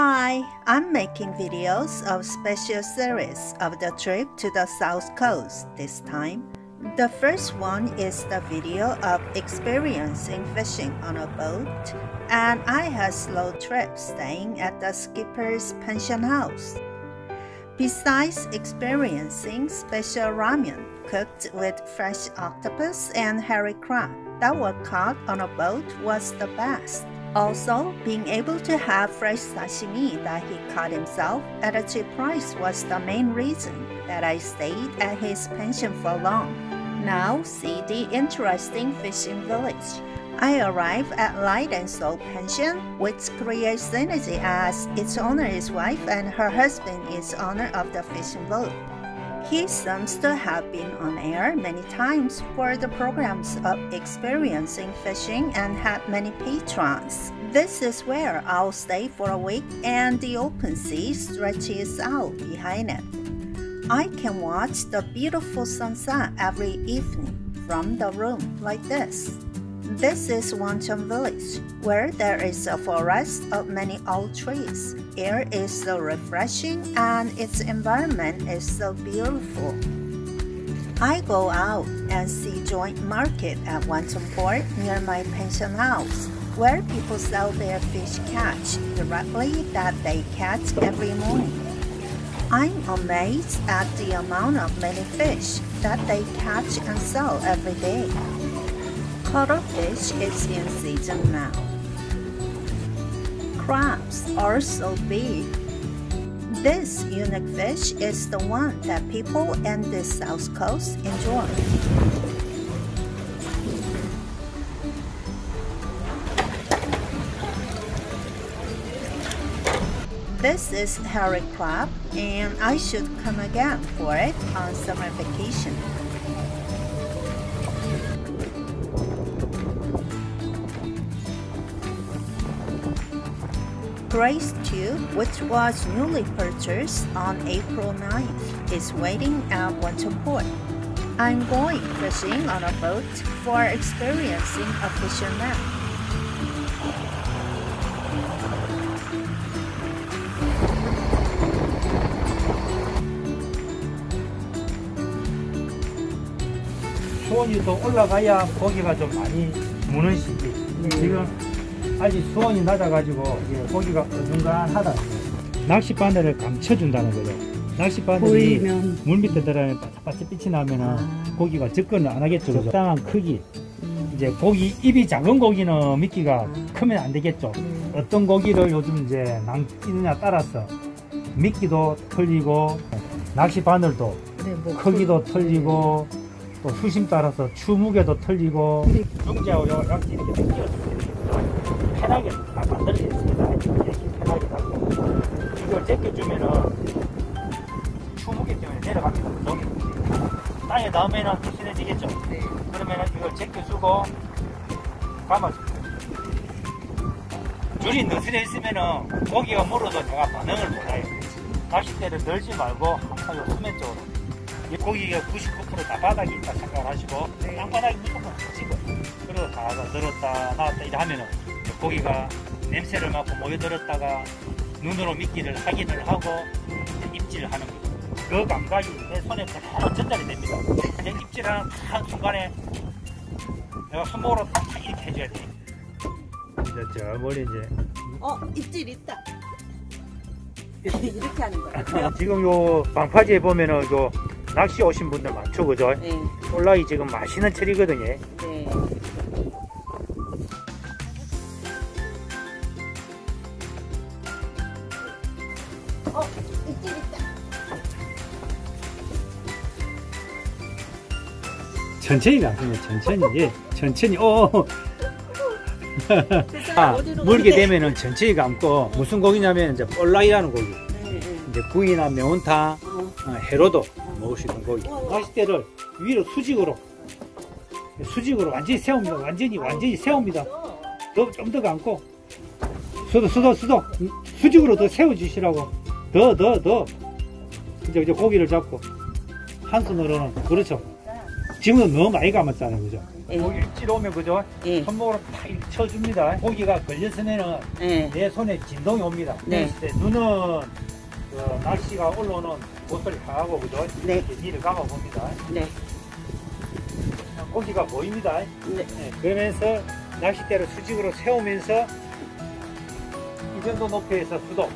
Hi, I'm making videos of special series of the trip to the South Coast this time. The first one is the video of experiencing fishing on a boat, and I had slow trip staying at the skipper's pension house. Besides experiencing special ramen cooked with fresh octopus and hairy crab that were caught on a boat was the best. Also, being able to have fresh sashimi that he caught himself at a cheap price was the main reason that I stayed at his pension for long. Now see the interesting fishing village. I arrived at Light and Salt Pension, which creates synergy as its owner is wife and her husband is owner of the fishing boat. He seems to have been on air many times for the programs of experiencing fishing and had many patrons. This is where I'll stay for a week, and the open sea stretches out behind it. I can watch the beautiful sunset every evening from the room like this. This is Wanton Village, where there is a forest of many old trees. Air is so refreshing and its environment is so beautiful. I go out and see joint market at Wanton Fort near my pension house, where people sell their fish catch directly that they catch every morning. I'm amazed at the amount of many fish that they catch and sell every day. Cuttlefish is in season now. Crabs are so big. This unique fish is the one that people in the South Coast enjoy. This is hairy crab, and I should come again for it on summer vacation. Grace tube, which was newly purchased on April 9th, is waiting at Wanton Fort. I'm going fishing on a boat for experiencing a fisherman. 수온이 더 올라가야 고기가 좀 많이 무는 시기. 지금 아직 수온이 낮아가지고 고기가 어중간하다. 낚싯바늘을 감춰준다는 거죠. 낚싯바늘이 물 밑에 들어가면 바짝바짝 빛이 나면 고기가 접근을 안 하겠죠. 적당한 크기. 이제 고기 입이 작은 고기는 미끼가 크면 안 되겠죠. 어떤 고기를 요즘 이제 낚느냐 따라서 미끼도 틀리고 낚싯바늘도 크기도 틀리고 또 수심 따라서 추무게도 틀리고 중재하고 약지 이렇게 끼워줍니다. 편하게 다 만들어졌습니다. 이렇게 편하게 잡고 이걸 제껴주면은 추무기 때문에 내려갑니다. 땅에 닿으면은 부실해지겠죠. 네. 그러면은 이걸 제껴주고 감아줍니다. 줄이 느슨해 있으면은 고기가 물어도 제가 반응을 못해요. 낚싯대를 들지 말고 항상 요 수면 쪽으로 고기가 99% 다 바닥이 있다 생각하시고 땅바닥이 무조건 붙이고 그리고 다 늘었다 나왔다 이래 하면은 고기가 냄새를 맡고 모여들었다가 눈으로 미끼를 확인을 하고 입질을 하는 거예요. 그 감각이 내 손에 바로 전달이 됩니다. 내 입질하는 한 순간에 내가 손목으로 탁 이렇게 해줘야 돼. 이제 저 머리 이제 입질 있다. 이렇게 하는 거야. 지금 요 방파제에 보면은 요 낚시 오신 분들 많죠, 그죠? 네. 쫄라이 지금 맛있는 철이거든요. 네. 입질 있다. 천천히 낚으면 천천히, 예, 천천히. 물게 되면은 천천히 감고 무슨 고기냐면 이제 볼라이라는 고기. 네, 네. 이제 구이나 매운탕, 해로도 먹을 수 있는 고기. 낚싯대를 위로 수직으로 완전히 세웁니다. 완전히 세웁니다. 좀 더 감고 수도 수직으로 더 세워주시라고. 더 이제 고기를 잡고 한 손으로는 그렇죠. 지금은 너무 많이 감았잖아요, 그죠? 예. 고기 일찍 오면 그죠? 예. 손목으로 탁 쳐줍니다. 고기가 걸렸으면 예. 내 손에 진동이 옵니다. 네. 눈은 그 날씨가 올라오는 곳을 향하고 그죠? 네. 니를 감아봅니다. 네. 고기가 보입니다. 네. 네. 그러면서 낚싯대를 수직으로 세우면서 이 정도 높이에서 수동.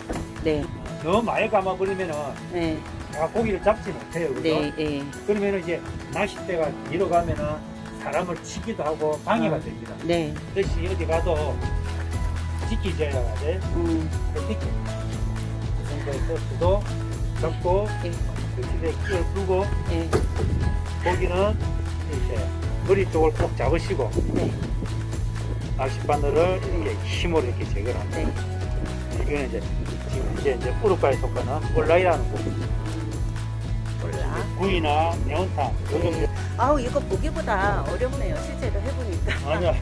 네. 너무 많이 감아버리면은 네. 제가 고기를 잡지 못해요. 그죠? 네. 네. 그러면은 이제 낚싯대가 뒤로 가면은 사람을 치기도 하고 방해가 됩니다. 네. 그래서 어디 가도 지키져야 돼. 지키. 이 정도에서 수동 잡고 낚싯대에 끼를 풀고 고기는 이제 머리 쪽을 꼭 잡으시고 낚싯바늘을 이렇게 힘으로 이렇게 제거를 합니다. 네. 이거는 이제 지금 이제 우루과의 효과는 올라이라는 거. 올라. 구이나 매운탕. 네. 아우 이거 보기보다 어렵네요. 실제로 해보니까. 아니야.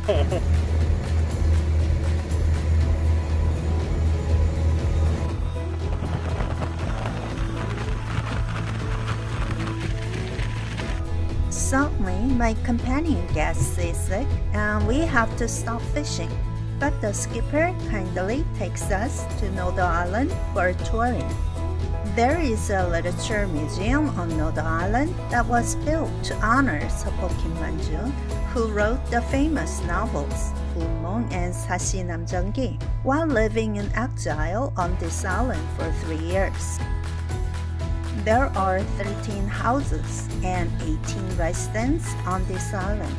Suddenly, my companion gets seasick and we have to stop fishing. But the skipper kindly takes us to Nodo Island for touring. There is a literature museum on Nodo Island that was built to honor Seopo Kim Manjung, who wrote the famous novels Guunmong and Sassi Namjeonggi, while living in exile on this island for 3 years. There are 13 houses and 18 residents on this island.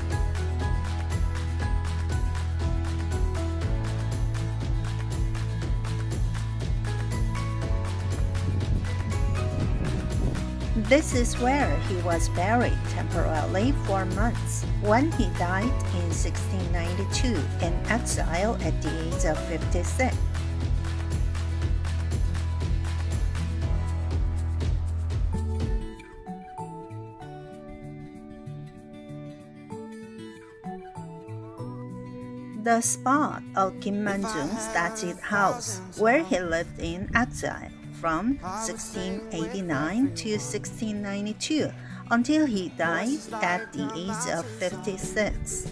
This is where he was buried temporarily for months when he died in 1692 in exile at the age of 56. The spot of Kim Manjung's thatched house, where he lived in exile from 1689 to 1692 until he died at the age of 56.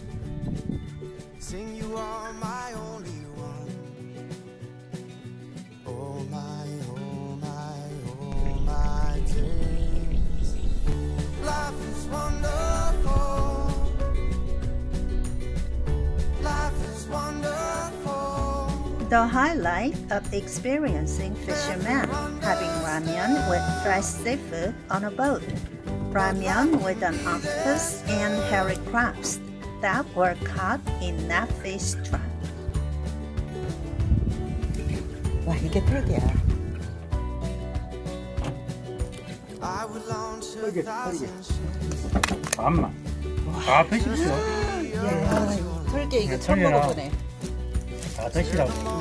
The highlight of experiencing fishermen having ramyeon with fresh seafood on a boat, ramyeon with an octopus and hairy crabs that were caught in net fish trap. 와 이게 털이야. 털이 반만. 아 배식이야. 털게 이거 처음 먹어보네. 다 드시라고.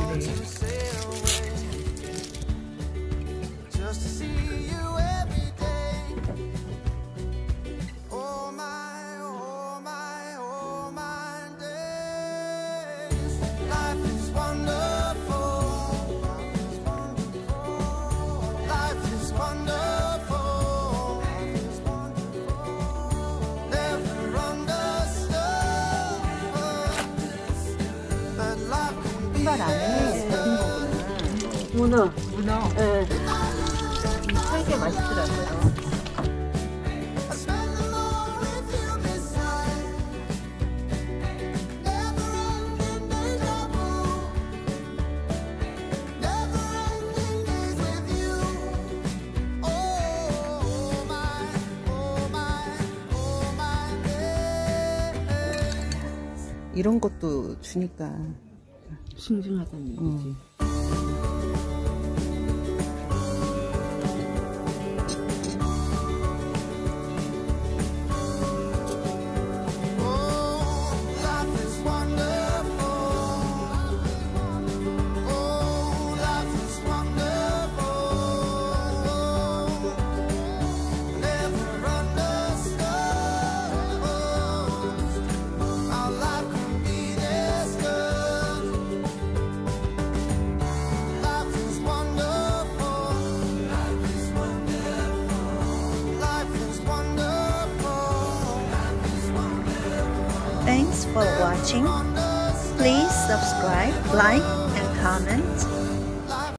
문어. 예. 되게 맛있더라고요. 이런 것도 주니까 싱싱하다는 얘기지. Thanks for watching. Please subscribe, like, and comment.